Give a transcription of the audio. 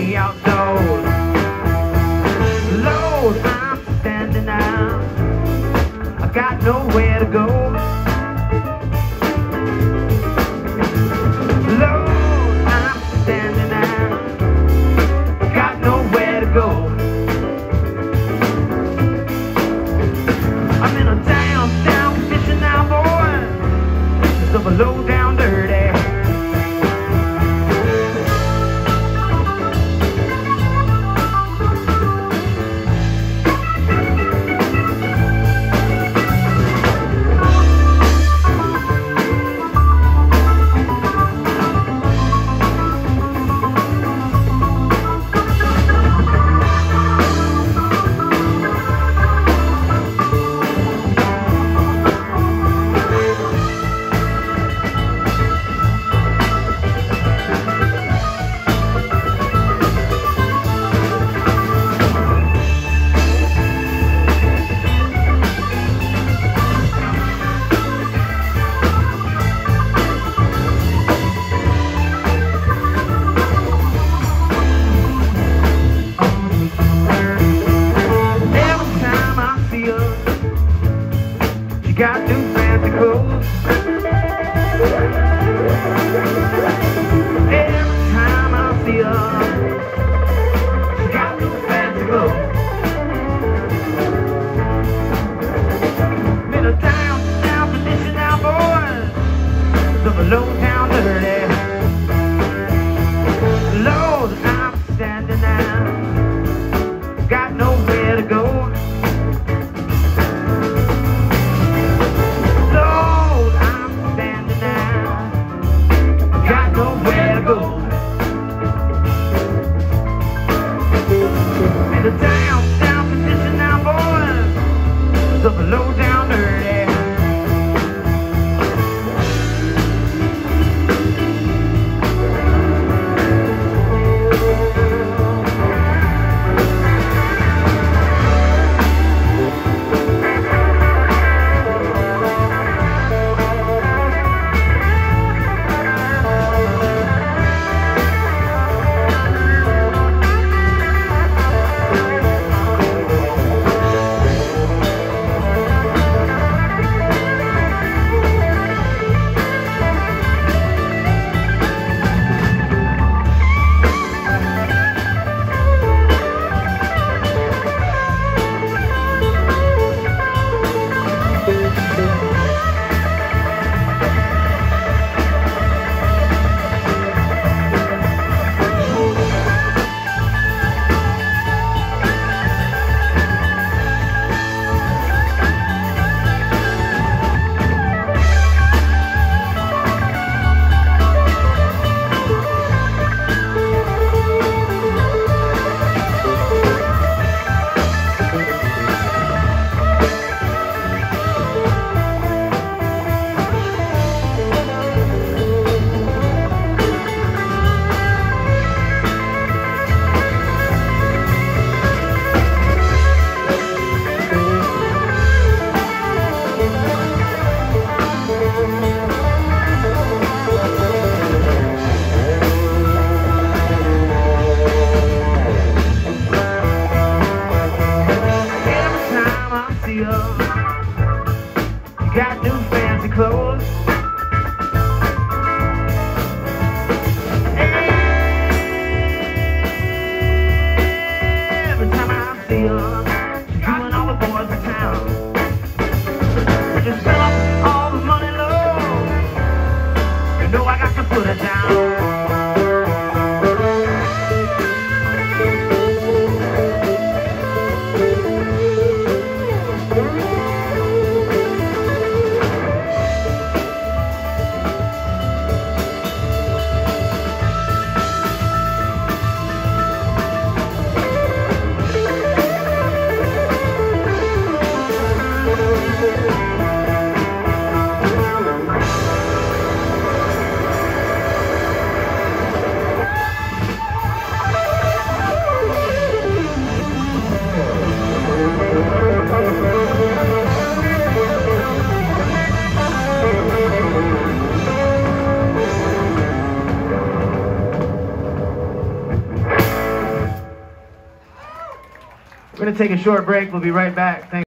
way outdoors. Lord, I'm standing out, I've got nowhere to go. Lord, I'm standing out, I've got nowhere to go. I'm in a downtown fishing now, boy, it's of a low down. Got new fancy clothes. Every time I see her, she got new fancy clothes. I'm in a downtown position now, boys, it's of a low town dirty. Lord, I'm standing out, got nowhere to go. The downtown position now, boys, it's of a low down dirty. We're going to take a short break. We'll be right back. Thanks.